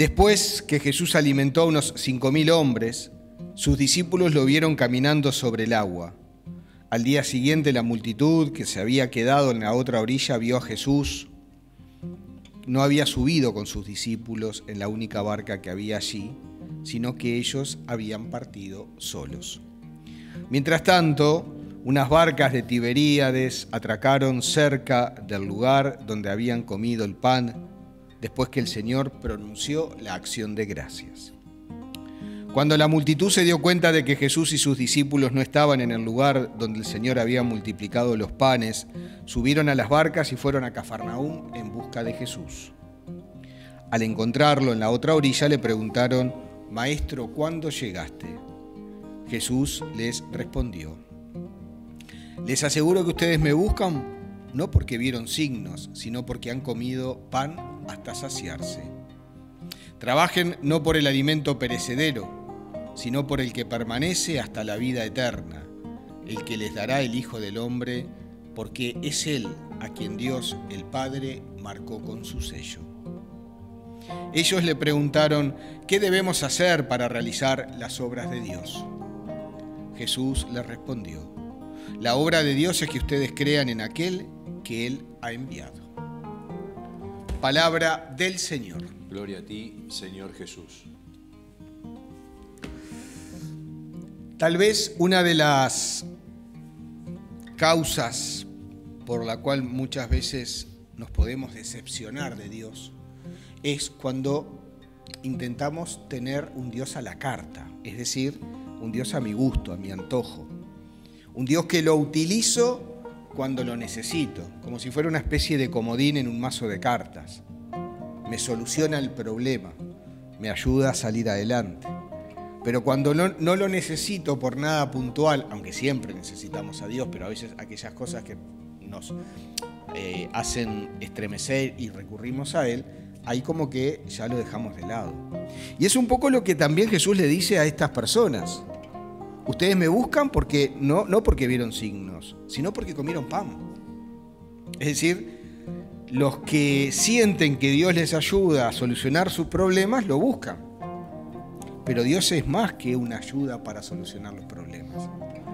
Después que Jesús alimentó a unos 5.000 hombres, sus discípulos lo vieron caminando sobre el agua. Al día siguiente la multitud que se había quedado en la otra orilla vio a Jesús. No había subido con sus discípulos en la única barca que había allí, sino que ellos habían partido solos. Mientras tanto, unas barcas de Tiberíades atracaron cerca del lugar donde habían comido el pan, después que el Señor pronunció la acción de gracias. Cuando la multitud se dio cuenta de que Jesús y sus discípulos no estaban en el lugar donde el Señor había multiplicado los panes, subieron a las barcas y fueron a Cafarnaún en busca de Jesús. Al encontrarlo en la otra orilla le preguntaron: «Maestro, ¿cuándo llegaste?». Jesús les respondió: «Les aseguro que ustedes me buscan, no porque vieron signos, sino porque han comido pan hasta saciarse. Trabajen no por el alimento perecedero, sino por el que permanece hasta la vida eterna, el que les dará el Hijo del Hombre, porque es Él a quien Dios el Padre marcó con su sello». Ellos le preguntaron: ¿qué debemos hacer para realizar las obras de Dios? Jesús les respondió: la obra de Dios es que ustedes crean en aquel que Él ha enviado. Palabra del Señor. Gloria a ti, Señor Jesús. Tal vez una de las causas por la cual muchas veces nos podemos decepcionar de Dios es cuando intentamos tener un Dios a la carta, es decir, un Dios a mi gusto, a mi antojo. Un Dios que lo utilizo cuando lo necesito, como si fuera una especie de comodín en un mazo de cartas. Me soluciona el problema, me ayuda a salir adelante. Pero cuando no lo necesito por nada puntual, aunque siempre necesitamos a Dios, pero a veces aquellas cosas que nos hacen estremecer y recurrimos a Él, ahí como que ya lo dejamos de lado. Y es un poco lo que también Jesús le dice a estas personas. Ustedes me buscan porque no porque vieron signos, sino porque comieron pan. Es decir, los que sienten que Dios les ayuda a solucionar sus problemas, lo buscan. Pero Dios es más que una ayuda para solucionar los problemas.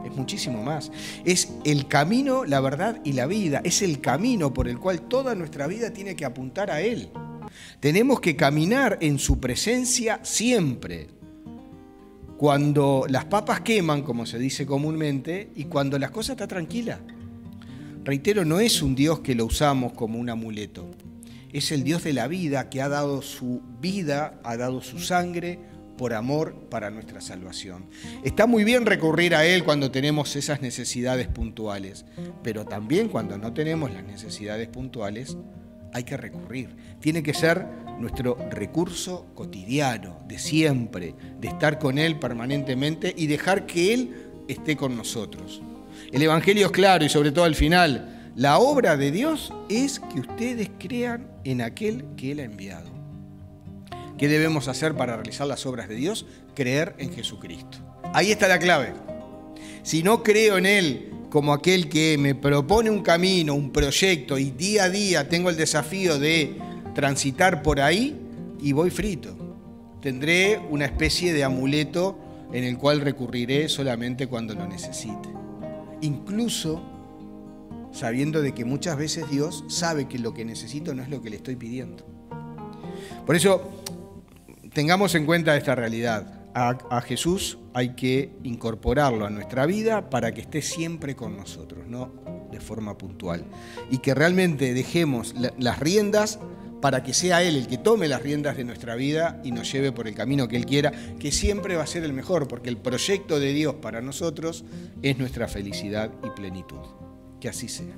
Es muchísimo más. Es el camino, la verdad y la vida. Es el camino por el cual toda nuestra vida tiene que apuntar a Él. Tenemos que caminar en su presencia siempre. Cuando las papas queman, como se dice comúnmente, y cuando las cosas están tranquilas. Reitero, no es un Dios que lo usamos como un amuleto. Es el Dios de la vida que ha dado su vida, ha dado su sangre por amor para nuestra salvación. Está muy bien recurrir a Él cuando tenemos esas necesidades puntuales, pero también cuando no tenemos las necesidades puntuales, hay que recurrir. Tiene que ser nuestro recurso cotidiano, de siempre, de estar con Él permanentemente y dejar que Él esté con nosotros. El Evangelio es claro y sobre todo al final, la obra de Dios es que ustedes crean en aquel que Él ha enviado. ¿Qué debemos hacer para realizar las obras de Dios? Creer en Jesucristo. Ahí está la clave. Si no creo en Él, como aquel que me propone un camino, un proyecto, y día a día tengo el desafío de transitar por ahí, y voy frito. Tendré una especie de amuleto en el cual recurriré solamente cuando lo necesite. Incluso sabiendo de que muchas veces Dios sabe que lo que necesito no es lo que le estoy pidiendo. Por eso, tengamos en cuenta esta realidad. A Jesús hay que incorporarlo a nuestra vida para que esté siempre con nosotros, no de forma puntual. Y que realmente dejemos las riendas para que sea Él el que tome las riendas de nuestra vida y nos lleve por el camino que Él quiera, que siempre va a ser el mejor, porque el proyecto de Dios para nosotros es nuestra felicidad y plenitud. Que así sea.